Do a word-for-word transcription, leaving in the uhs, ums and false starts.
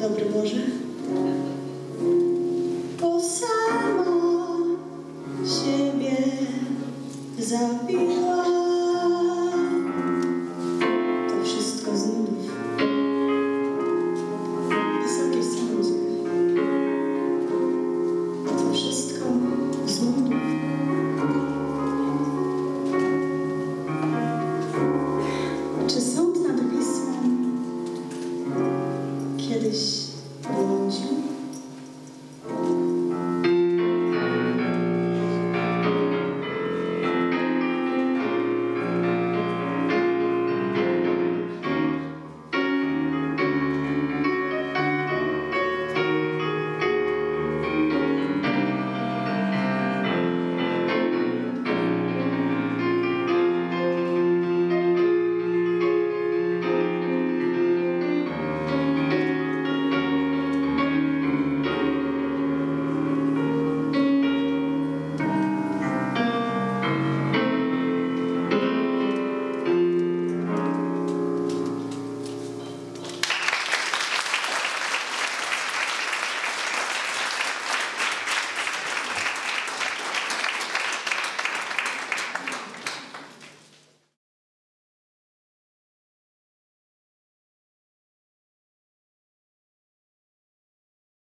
Dobry Boże, bo sama siebie zabiła.